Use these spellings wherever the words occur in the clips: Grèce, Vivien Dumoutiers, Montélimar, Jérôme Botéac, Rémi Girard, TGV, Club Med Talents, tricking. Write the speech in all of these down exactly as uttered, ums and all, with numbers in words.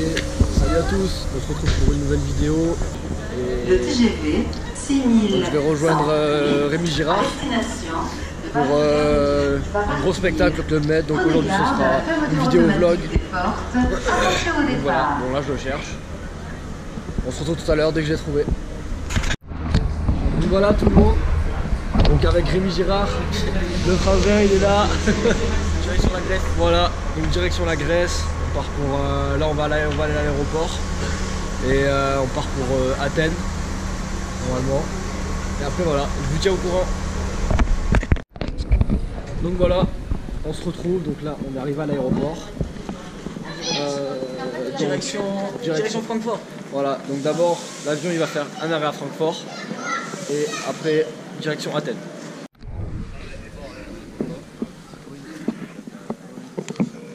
Ok, salut à tous, on se retrouve pour une nouvelle vidéo. Et le T G V six mille. Donc je vais rejoindre euh, Rémi Girard pour euh, un gros spectacle Club Med. Donc aujourd'hui ce sera une vidéo vlog. Donc voilà, bon là je le cherche. On se retrouve tout à l'heure dès que je l'ai trouvé. Donc voilà tout le monde. Donc avec Rémi Girard, le frangin il est là. Direction la Grèce. Voilà, donc direction la Grèce. On part pour, euh, là on va, aller, on va aller à l'aéroport et euh, on part pour euh, Athènes normalement. Et après voilà, je vous tiens au courant. Donc voilà, on se retrouve. Donc là on arrive à l'aéroport. Euh, direction, direction, direction Francfort. Voilà, donc d'abord l'avion il va faire un arrêt à Francfort et après direction Athènes.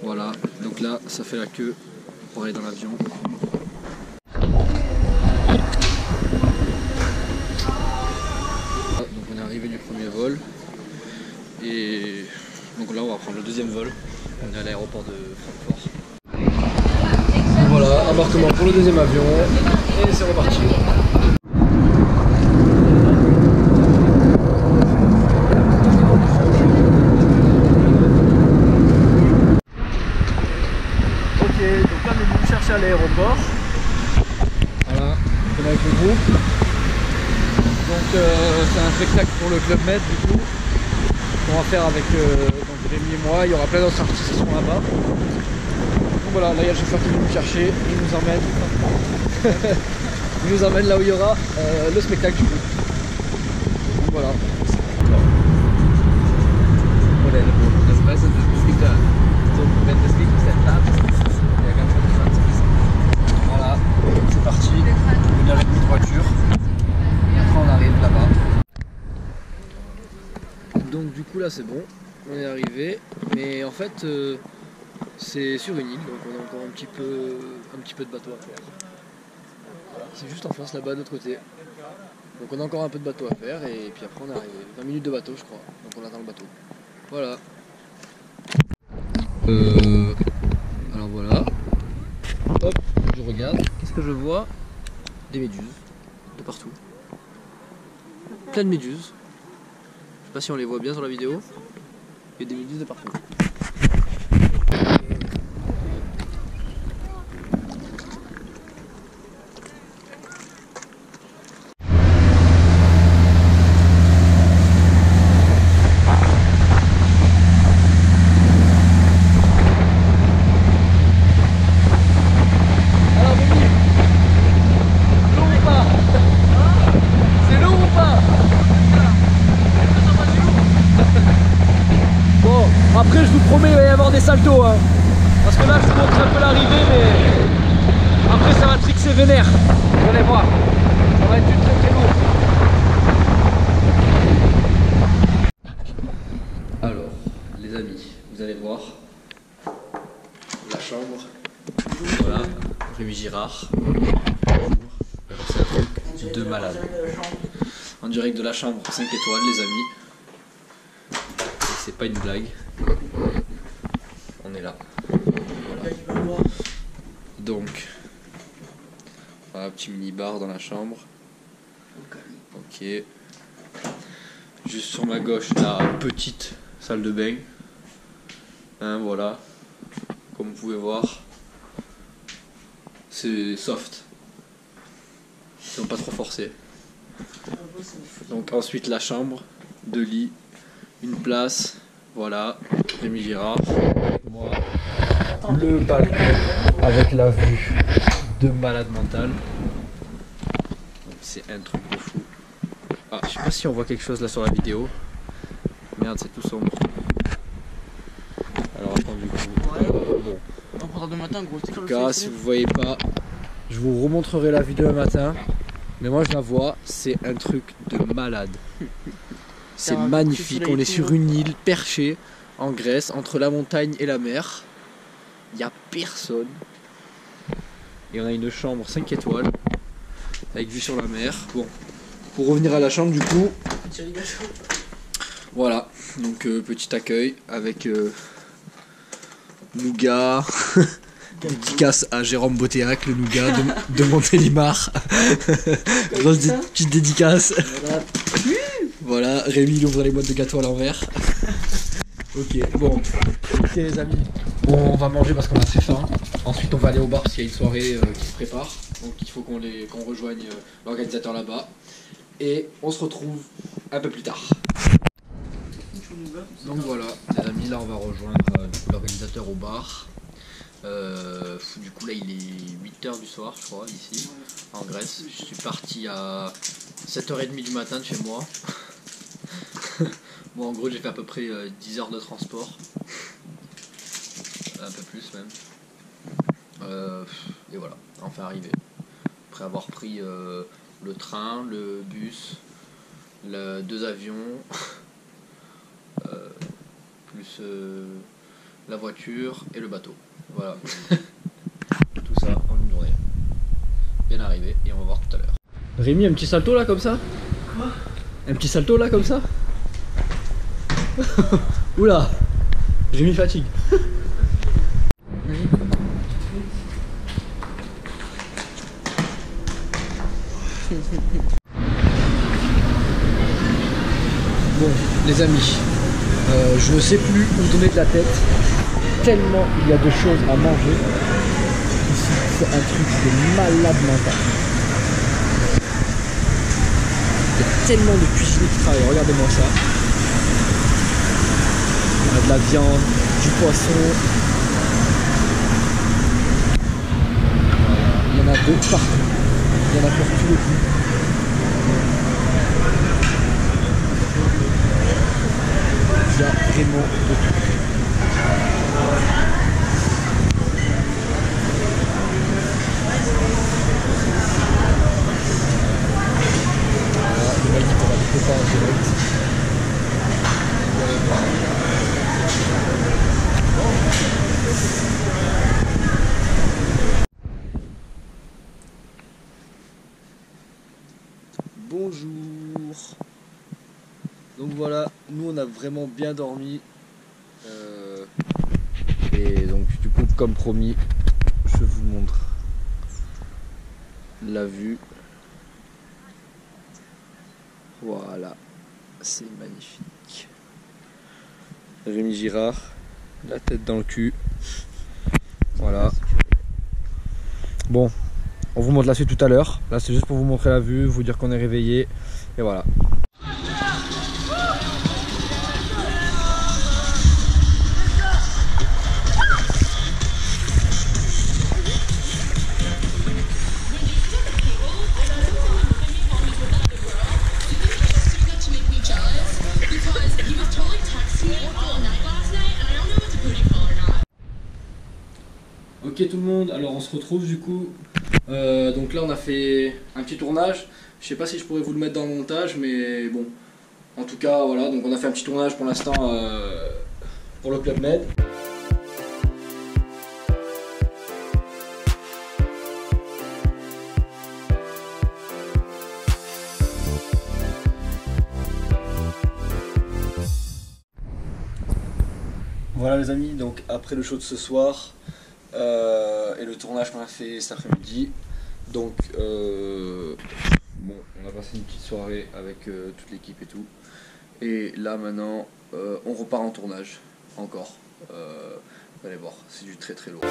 Voilà, donc là ça fait la queue pour aller dans l'avion. Ah, donc on est arrivé du premier vol et donc là on va prendre le deuxième vol. On est à l'aéroport de Francfort. Donc voilà, embarquement pour le deuxième avion et c'est reparti. À l'aéroport. Voilà, on est avec le groupe. Donc euh, c'est un spectacle pour le Club Med du coup qu'on va faire avec euh, donc Rémi et moi. Il y aura plein d'autres artistes qui sont là-bas. Donc voilà, là il y a le chauffeur qui vient nous chercher, il nous emmène. Il nous emmène là où il y aura euh, le spectacle du coup. Donc voilà. Donc du coup là c'est bon, on est arrivé, mais en fait euh, c'est sur une île, donc on a encore un petit peu, un petit peu de bateau à faire. Voilà, c'est juste en France là-bas de l'autre côté. Donc on a encore un peu de bateau à faire et puis après on est arrivé. vingt minutes de bateau je crois, donc on attend le bateau. Voilà. Euh, alors voilà. Hop, je regarde. Qu'est-ce que je vois? Des méduses, de partout. Plein de méduses. Je sais pas si on les voit bien sur la vidéo, il y a des méduses de partout. Après je vous promets il va y avoir des saltos hein. Parce que là je vous montre un peu l'arrivée mais après ça va trixer vénère. Vous allez voir, ça va être du très très lourd. Alors les amis, vous allez voir la chambre. Voilà, Rémi Girard. C'est un truc de malade. En direct de la chambre cinq étoiles les amis. C'est pas une blague. On est là. Voilà. Donc, voilà, petit mini bar dans la chambre. Ok. Juste sur ma gauche, la petite salle de bain. Hein, voilà. Comme vous pouvez voir, c'est soft. Ils sont pas trop forcés. Donc ensuite la chambre, deux lits. Une place, voilà, Rémi Girard, moi, le balcon avec la vue de malade mental. C'est un truc de fou. Ah, je sais pas si on voit quelque chose là sur la vidéo. Merde, c'est tout sombre. Alors attends du coup. Euh, bon. En tout cas, si vous voyez pas, je vous remontrerai la vidéo le matin. Mais moi je la vois, c'est un truc de malade. C'est magnifique, on est sur une île perchée en Grèce, entre la montagne et la mer. Il n'y a personne. Et on a une chambre cinq étoiles, avec vue sur la mer. Bon, pour revenir à la chambre du coup, voilà, donc euh, petit accueil avec euh, nougat, Qui casse à Jérôme Botéac, le nougat de, de Montélimar. Grosse dé petite dédicace. Voilà. Voilà, Rémi il ouvre les boîtes de gâteaux à l'envers. Ok, bon. Ok les amis, on va manger parce qu'on a assez faim. Ensuite on va aller au bar parce qu'il y a une soirée euh, qui se prépare. Donc il faut qu'on les, qu'on rejoigne euh, l'organisateur là-bas. Et on se retrouve un peu plus tard. Donc voilà, les amis, là on va rejoindre euh, l'organisateur au bar. Euh, du coup là il est huit heures du soir je crois ici en Grèce. Je suis parti à sept heures trente du matin de chez moi. Moi en gros j'ai fait à peu près euh, dix heures de transport, un peu plus même, euh, et voilà, enfin arrivé après avoir pris euh, le train, le bus, le, deux avions, euh, plus euh, la voiture et le bateau. Voilà, tout ça en une journée. Bien arrivé et on va voir tout à l'heure. Rémi, un petit salto là comme ça? Quoi? Un petit salto là comme ça? Oula, Rémi fatigue. Bon, les amis, euh, je ne sais plus où donner de la tête. Tellement il y a de choses à manger, c'est un truc de malade mental. Il y a tellement de cuisiniers qui travaillent, regardez-moi ça. Il y a de la viande, du poisson. Il y en a d'autres partout. Il y en a pour tous les coups. Il y a vraiment de tout. Bonjour. Donc voilà, nous on a vraiment bien dormi. Euh, et donc du coup, comme promis, je vous montre la vue. Voilà, c'est magnifique. Rémi Girard, la tête dans le cul. Voilà. Bon, on vous montre la suite tout à l'heure. Là, c'est juste pour vous montrer la vue, vous dire qu'on est réveillé. Et voilà. Ok tout le monde, alors on se retrouve du coup. Euh, donc là on a fait un petit tournage, je sais pas si je pourrais vous le mettre dans le montage, mais bon, en tout cas voilà, donc on a fait un petit tournage pour l'instant euh, pour le Club Med. Voilà les amis, donc après le show de ce soir, Euh, et le tournage qu'on a fait cet après-midi, donc euh, bon, on a passé une petite soirée avec euh, toute l'équipe et tout, et là maintenant euh, on repart en tournage encore, euh, vous allez voir, c'est du très très lourd.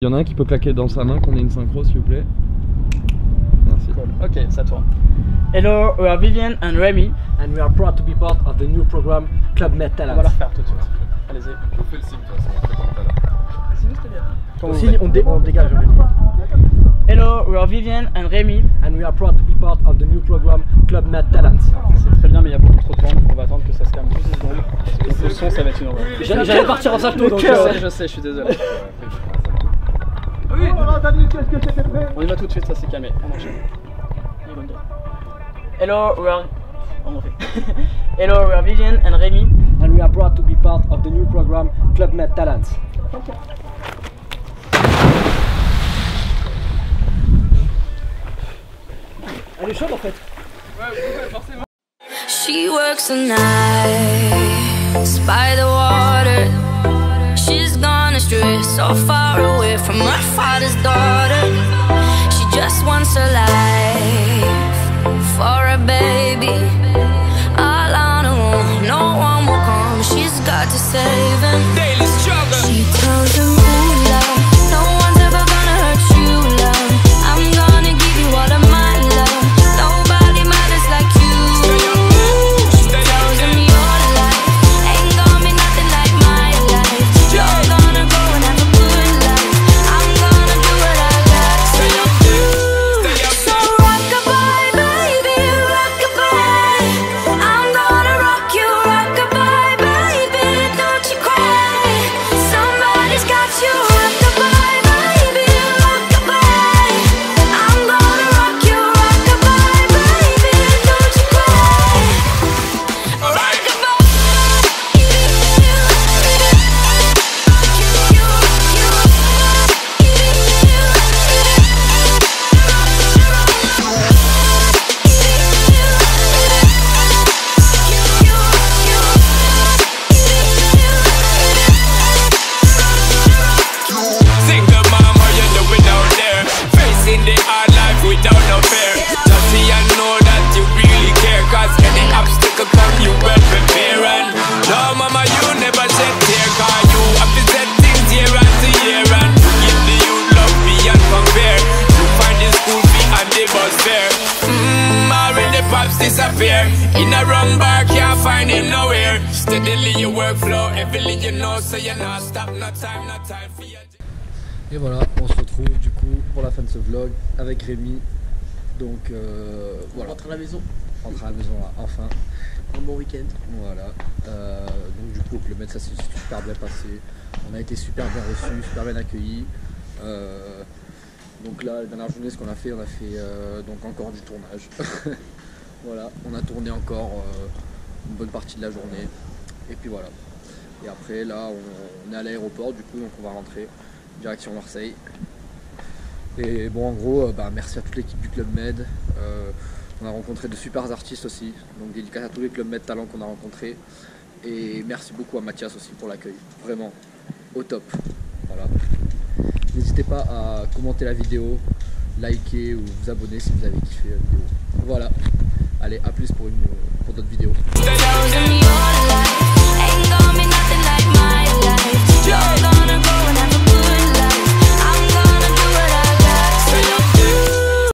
Il y en a un qui peut claquer dans sa main, qu'on ait une synchro s'il vous plaît. Merci. Cool. Ok, c'est à toi. Hello, we are Vivian and Remy and we are proud to be part of the new program Club Med Talents. On va la refaire tout de suite. Allez-y. Je vous fais le signe, de toute façon, on fait comme ça là. Le signe, c'était bien. On, on dégage. Hello. Hello, we are Vivian and Rémi and we are proud to be part of the new program Club Med Talents. C'est très bien, mais il y a beaucoup trop de temps, on va attendre que ça se calme deux secondes. Parce que le son, ça va être une horreur. J'allais partir en salle tout, donc je sais, je sais, je suis désolé. Oui, on y va tout de suite, ça s'est calmé. On enchaîne. Hello, we are... On en fait. Hello, we are Vivian and Rémi and we are proud to be part of the new program Club Med Talents. Okay. Elle est chaude en fait. Ouais, ouais, forcément. She works the nights by the water. She's gone astray, so far away from her father's daughter. She just wants her life for a baby. All on her own, no one will come. She's got to save him. Daily struggle. She tells him, ooh, love, no one's ever gonna hurt you, love. I'm gonna give you all of my love. Nobody matters like you. She tells him your life ain't gonna be nothing like my life. You're gonna go and have a good life. I'm gonna do what I got to do. So rock-a-bye, baby, rock-a-bye. I'm gonna rock you, rock-a-bye, baby. Don't you cry. Somebody's got you. Disappear in a wrong bar, can't find him nowhere. Steadily your workflow, everything you know, so you're not stop, no time, no time for your... Et voilà, on se retrouve du coup pour la fin de ce vlog avec Rémi. Donc euh, voilà. On rentre à la maison. On rentre à la maison là, enfin. Un bon week-end. Voilà. Euh, donc du coup, le Med, ça s'est super bien passé. On a été super bien reçus, super bien accueillis. Euh, donc là, la dernière journée, ce qu'on a fait, on a fait euh, donc encore du tournage. Voilà, on a tourné encore euh, une bonne partie de la journée et puis voilà. Et après là on, on est à l'aéroport du coup, donc on va rentrer direction Marseille. Et bon, en gros euh, bah, merci à toute l'équipe du Club Med. Euh, on a rencontré de super artistes aussi, donc dédicace à tous les Club Med Talents qu'on a rencontrés. Et merci beaucoup à Mathias aussi pour l'accueil, vraiment au top. Voilà. N'hésitez pas à commenter la vidéo, liker ou vous abonner si vous avez kiffé la vidéo. Voilà. Allez, à plus pour, une, pour d'autres vidéos.